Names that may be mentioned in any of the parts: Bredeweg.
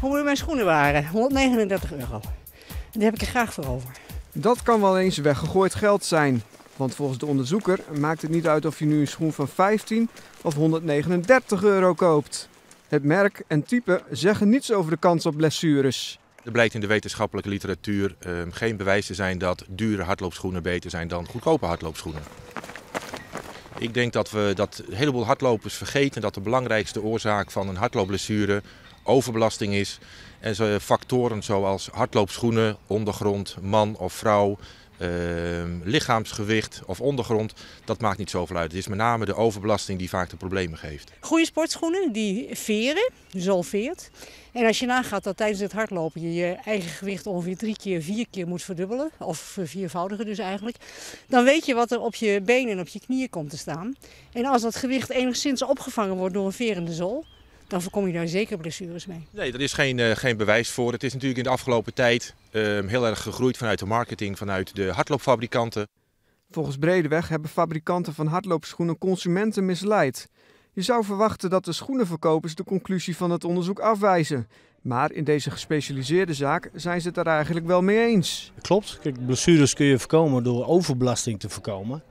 hoe mooi mijn schoenen waren. 139 euro. Daar heb ik er graag voor over. Dat kan wel eens weggegooid geld zijn. Want volgens de onderzoeker maakt het niet uit of je nu een schoen van 15 of 139 euro koopt. Het merk en type zeggen niets over de kans op blessures. Er blijkt in de wetenschappelijke literatuur geen bewijs te zijn dat dure hardloopschoenen beter zijn dan goedkope hardloopschoenen. Ik denk dat een heleboel hardlopers vergeten dat de belangrijkste oorzaak van een hardloopblessure overbelasting is. En zo, factoren zoals hardloopschoenen, ondergrond, man of vrouw, lichaamsgewicht of ondergrond, dat maakt niet zoveel uit. Het is met name de overbelasting die vaak de problemen geeft. Goede sportschoenen, die veren, zolveert. En als je nagaat dat tijdens het hardlopen je je eigen gewicht ongeveer 3 keer, 4 keer moet verdubbelen, of verviervoudigen dus eigenlijk, dan weet je wat er op je benen en op je knieën komt te staan. En als dat gewicht enigszins opgevangen wordt door een verende zool, dan voorkom je daar zeker blessures mee. Nee, daar is geen bewijs voor. Het is natuurlijk in de afgelopen tijd heel erg gegroeid vanuit de marketing, vanuit de hardloopfabrikanten. Volgens Bredeweg hebben fabrikanten van hardloopschoenen consumenten misleid. Je zou verwachten dat de schoenenverkopers de conclusie van het onderzoek afwijzen. Maar in deze gespecialiseerde zaak zijn ze het er eigenlijk wel mee eens. Klopt. Kijk, blessures kun je voorkomen door overbelasting te voorkomen.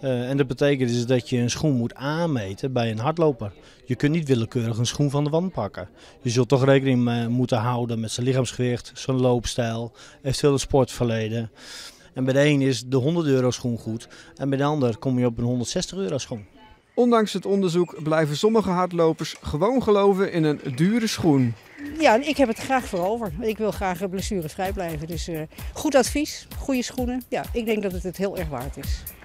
En dat betekent dus dat je een schoen moet aanmeten bij een hardloper. Je kunt niet willekeurig een schoen van de wand pakken. Je zult toch rekening moeten houden met zijn lichaamsgewicht, zijn loopstijl, eventueel het sportverleden. En bij de een is de 100 euro schoen goed en bij de ander kom je op een 160 euro schoen. Ondanks het onderzoek blijven sommige hardlopers gewoon geloven in een dure schoen. Ja, ik heb het graag voor over. Ik wil graag blessurevrij blijven. Dus goed advies, goede schoenen. Ja, ik denk dat het heel erg waard is.